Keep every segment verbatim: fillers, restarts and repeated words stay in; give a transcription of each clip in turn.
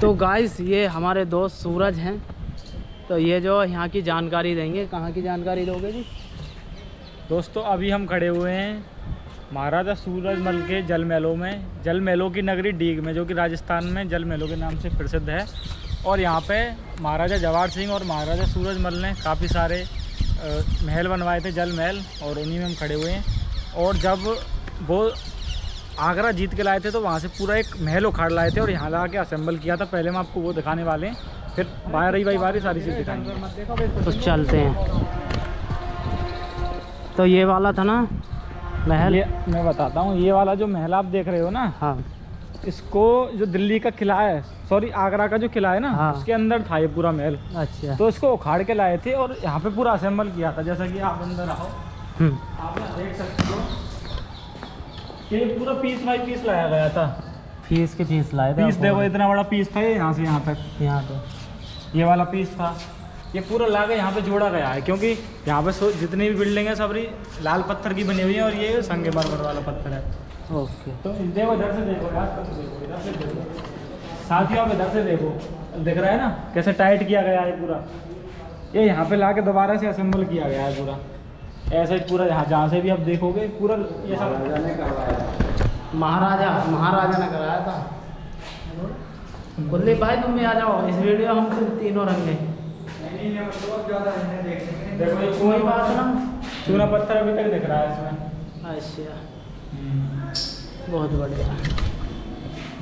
तो गाइस ये हमारे दोस्त सूरज हैं, तो ये जो यहाँ की जानकारी देंगे। कहाँ की जानकारी दोगे जी? दोस्तों अभी हम खड़े हुए हैं महाराजा सूरजमल के जल मेलों में, जल मेलों की नगरी डीग में, जो कि राजस्थान में जल मेलों के नाम से प्रसिद्ध है। और यहाँ पे महाराजा जवाहर सिंह और महाराजा सूरजमल ने काफ़ी सारे महल बनवाए थे, जल महल, और उन्हीं में हम खड़े हुए हैं। और जब वो आगरा जीत के लाए थे तो वहाँ से पूरा एक महल उखाड़ लाए थे और यहाँ ला के असेंबल किया था। पहले हम आपको वो दिखाने वाले हैं, फिर बारी बारी बारी सारी चीज़ दिखाएंगे। तो चलते हैं। तो ये वाला था ना महल, मैं बताता हूँ। ये वाला जो महल आप देख रहे हो ना, हाँ, इसको जो दिल्ली का किला है, सॉरी आगरा का जो किला है ना, हाँ, उसके अंदर था ये पूरा महल। अच्छा। तो इसको उखाड़ के लाए थे और यहाँ पे पूरा असेंबल किया था। जैसा कि आप अंदर आओ, आप देख सकते हो ये पूरा पीस बाई पीस लाया गया था। पीस के पीस लाए थे। पीस देखो, इतना बड़ा पीस था ये, यहाँ से यहाँ तक, यहाँ तक ये वाला पीस था। ये पूरा लाके यहाँ पे जोड़ा गया है, क्योंकि यहाँ पे जितनी भी बिल्डिंग है सबरी लाल पत्थर की बनी हुई है और ये संगमरमर वाला पत्थर है। ओके। तो देखो इधर से, देखो इधर से, देखो साथियों, आप इधर से देखो, दिख रहा है ना कैसे टाइट किया गया है पूरा। ये यहाँ पे ला के दोबारा से असेंबल किया गया है पूरा, ऐसा ही पूरा। यहाँ जहाँ से भी आप देखोगे पूरा ये सब महाराजा महाराजा ने कराया था। कुलदीप भाई तुम भी आ जाओ इस वीडियो, हम सिर्फ तीनों रंग हैं। देखो ये बात ना, चूना पत्थर अभी तक दिख रहा है इसमें। अच्छा, बहुत बढ़िया।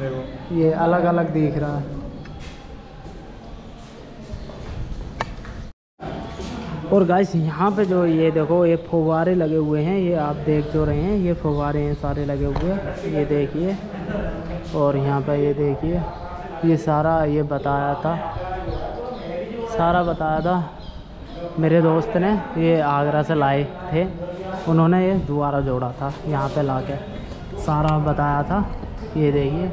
देखो ये अलग अलग दिख रहा है। और गाइस यहाँ पे जो ये देखो ये फव्वारे लगे हुए हैं, ये आप देख जो रहे हैं, ये फव्वारे हैं सारे लगे हुए, ये देखिए। और यहाँ पे ये देखिए, ये सारा ये बताया था, सारा बताया था मेरे दोस्त ने। ये आगरा से लाए थे, उन्होंने ये दोबारा जोड़ा था यहाँ पे लाके, सारा बताया था। ये देखिए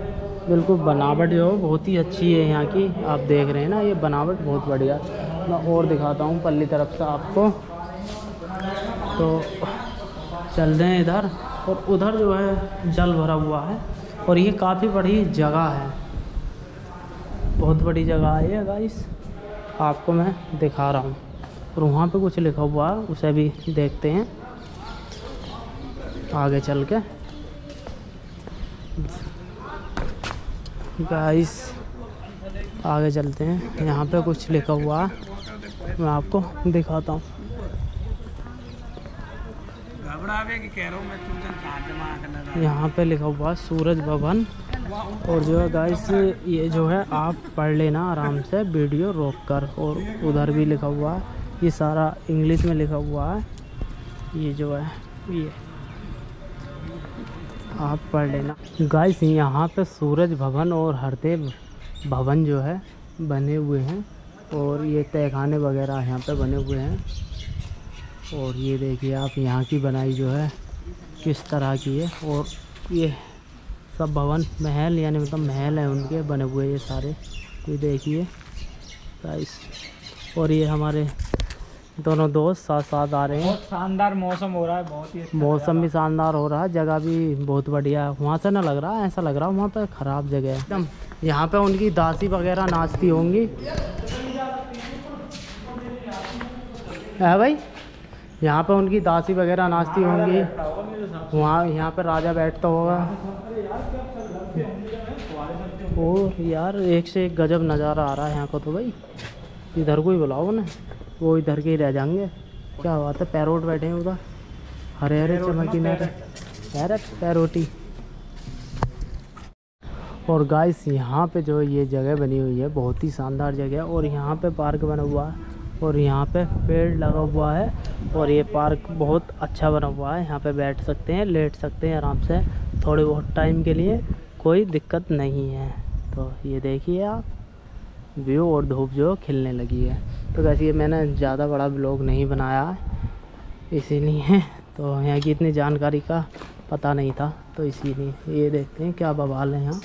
बिल्कुल बनावट जो बहुत ही अच्छी है यहाँ की, आप देख रहे हैं ना, ये बनावट बहुत बढ़िया। मैं और दिखाता हूँ पल्ली तरफ से आपको। तो चल रहे हैं इधर, और उधर जो है जल भरा हुआ है, और ये काफ़ी बड़ी जगह है, बहुत बड़ी जगह है ये गाइस, आपको मैं दिखा रहा हूँ। और वहाँ पे कुछ लिखा हुआ है, उसे भी देखते हैं आगे चल के। गाइस आगे चलते हैं, यहाँ पे कुछ लिखा हुआ है, मैं आपको दिखाता हूँ। यहाँ पे लिखा हुआ सूरज भवन। और जो है गाइस ये जो है आप पढ़ लेना आराम से वीडियो रोककर। और उधर भी लिखा हुआ है, ये सारा इंग्लिश में लिखा हुआ है। ये जो है ये आप पढ़ लेना गाइस। यहाँ पे सूरज भवन और हरदेव भवन जो है बने हुए हैं, और ये तहखाने वगैरह यहाँ पे बने हुए हैं। और ये देखिए आप यहाँ की बनाई जो है किस तरह की है। और ये सब भवन महल, यानी मतलब महल हैं उनके बने हुए ये सारे, ये देखिए गाइस। और ये हमारे दोनों दोस्त साथ साथ आ रहे हैं। बहुत शानदार मौसम हो रहा है, बहुत ही मौसम भी शानदार हो रहा है, जगह भी बहुत बढ़िया है। वहाँ से ना लग रहा है, ऐसा लग रहा है वहाँ पर ख़राब जगह है एकदम। यहाँ पे उनकी दासी वगैरह नाचती होंगी, है भाई? यहाँ पे उनकी दासी वगैरह नाचती होंगी, वहाँ यहाँ पे राजा बैठता होगा। और यार एक से एक गजब नज़ारा आ रहा है यहाँ को। तो भाई इधर को ही बुलाओ ना, वो इधर के ही रह जाएंगे। क्या बात है, पैरोट बैठे हैं उधर, हरे हरे चमकीले पैरट, पैरोटी। और गाइस यहाँ पे जो ये जगह बनी हुई है बहुत ही शानदार जगह है, और यहाँ पे पार्क बना हुआ है, और यहाँ पे पेड़ लगा हुआ है। और ये पार्क बहुत अच्छा बना हुआ है, यहाँ पे बैठ सकते हैं, लेट सकते हैं आराम से थोड़े बहुत टाइम के लिए, कोई दिक्कत नहीं है। तो ये देखिए आप व्यू, और धूप जो खिलने लगी है। तो गाइस ये मैंने ज़्यादा बड़ा ब्लॉग नहीं बनाया है इसीलिए, तो यहाँ की इतनी जानकारी का पता नहीं था, तो इसीलिए। ये देखते हैं क्या बवाल है यहाँ।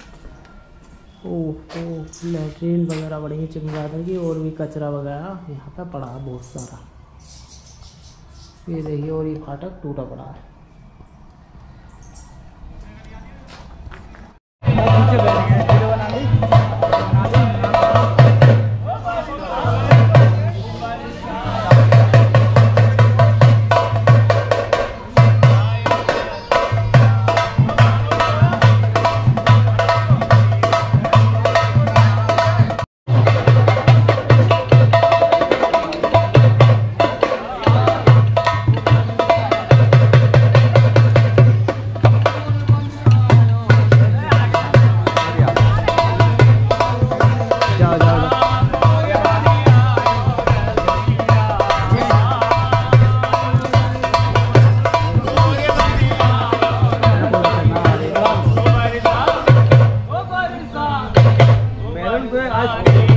ओह ओह, लेटरिन वगैरह बड़ी ही चिमगादड़ की, और भी कचरा वगैरह यहाँ पे पड़ा है बहुत सारा, ये देखिए। और ये फाटक टूटा पड़ा है। आगे।